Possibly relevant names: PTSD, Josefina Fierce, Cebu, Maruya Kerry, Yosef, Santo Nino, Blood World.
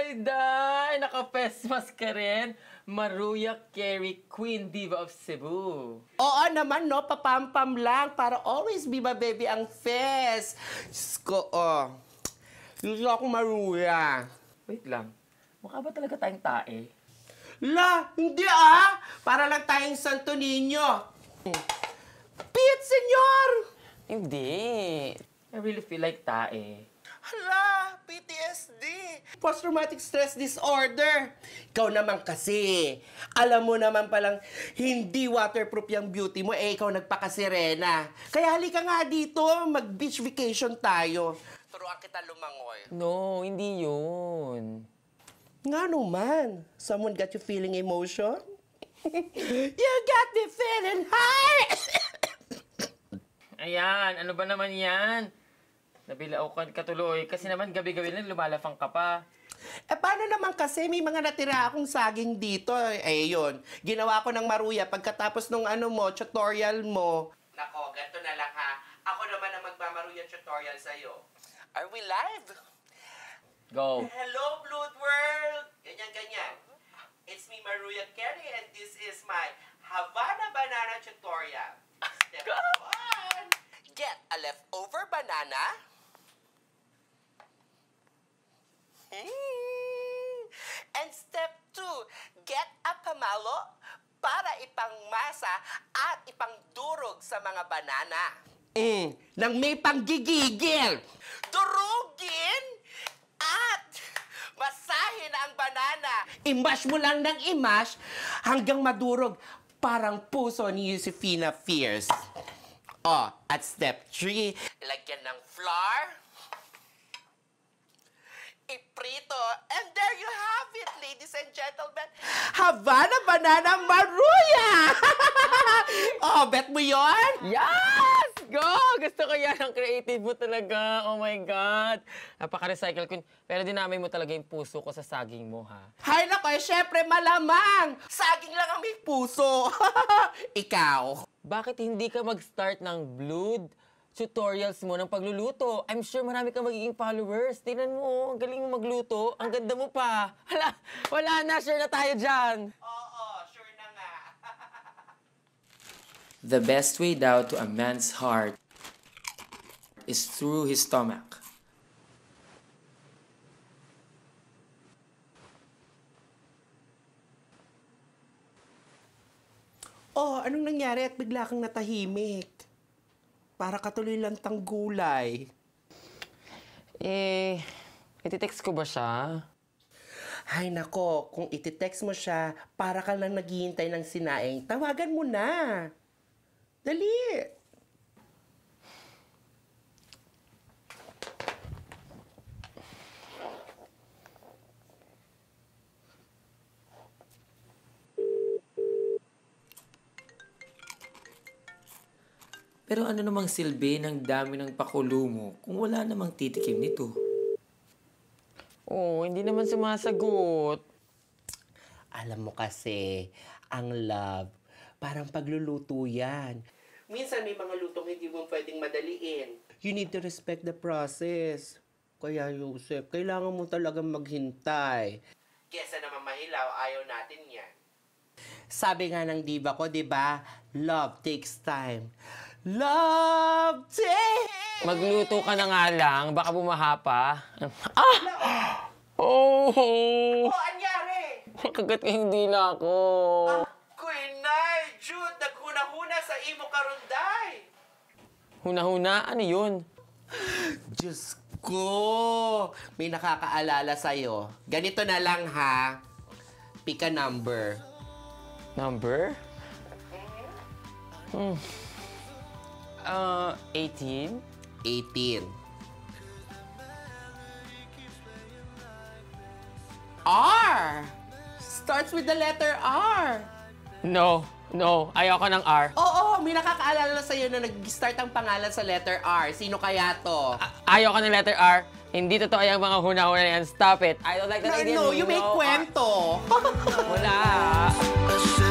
Dayday! Naka-face mask ka rin. Maruya Kerry, Queen Diva of Cebu. Oo naman, no? Papampam lang para always be my baby ang face. Diyos ko, oh. Diyos ko akong Maruya. Wait lang. Mukha ba talaga tayong tae? La! Hindi ah! Para lang tayong Santo Nino. Pete, senyor! Hindi. I really feel like tae. Hala! PTSD! Post-traumatic stress disorder! Ikaw naman kasi, alam mo naman palang hindi waterproof yung beauty mo, eh ikaw nagpakasirena. Kaya halika nga dito, mag-beach vacation tayo. Turuan kita lumangoy. No, hindi yun. Nga naman, someone got you feeling emotion? You got me feeling high! Ayan, ano ba naman yan? Nabilao ka tuloy kasi naman gabi-gabi lang lumalafang ka pa. Eh paano naman kasi may mga natira akong saging dito. Eh yun, ginawa ko ng Maruya pagkatapos nung ano mo, tutorial mo. Nako, ganito na lang ha. Ako naman ang magmamaruya tutorial sa'yo. Are we live? Go. Hello, Blood World! Ganyan-ganyan. It's me, Maruya Kerry, and this is my Havana Banana tutorial. Step 1. Get a leftover banana. And step 2, get a pamalo para ipangmasa at ipangdurog sa mga banana. Nang may panggigigil. Durugin at masahin ang banana. Imash mo lang ng imash hanggang madurog. Parang puso ni Josefina Fierce. Oh, at step 3, lagyan ng flour. Iprito. And there you have it, ladies and gentlemen. Havana Banana Maruya! Oh, bet mo yon? Yes! Go! Gusto ko yan. Ang creative mo talaga. Oh my God. Napaka-recycle queen. Pero dinamay mo talaga yung puso ko sa saging mo, ha? Hay nako, eh, syempre malamang. Saging lang ang may puso. Ikaw. Bakit hindi ka mag-start ng blood tutorials mo ng pagluluto? I'm sure marami kang magiging followers. Tingnan mo, ang galing mo magluto. Ang ganda mo pa. Hala, wala na. Sure na tayo dyan. Oo, sure na nga. The best way daw to a man's heart is through his stomach. Oh, anong nangyari at bigla kang natahimik? Para katuloy lang tang gulay. Eh, ititext ko ba siya? Ay nako, kung ititext mo siya, para ka lang naghihintay ng sinaing. Tawagan mo na. Dali. Pero ano namang silbi ng dami ng pakulo mo kung wala namang titikim nito? Oh, hindi naman sumasagot. Alam mo kasi, ang love, parang pagluluto yan. Minsan may mga lutong hindi mo pwedeng madaliin. You need to respect the process. Kaya Yosef, kailangan mo talagang maghintay. Kesa naman mahilaw, ayaw natin yan. Sabi nga ng diva ko, di ba? Love takes time. Love day! Magluto ka na nga lang. Baka bumaha pa. Ah! Oh! Oh, anyari? Kagat ka yung dila ko. Kuinay, Jude, naghuna-huna sa imo karunday. Huna-huna? Ano yun? Diyos ko! May nakakaalala sa'yo. Ganito na lang, ha? Pick a number. Number? 18? 18. R! Starts with the letter R. No, no. Ayoko ng R. Oo, may nakakaalala sa'yo na nag-start ang pangalan sa letter R. Sino kaya to? Ayoko ng letter R. Hindi totoo yung mga huna-huna yan. Stop it. I don't like that idea. No, no, you make kwento. Wala.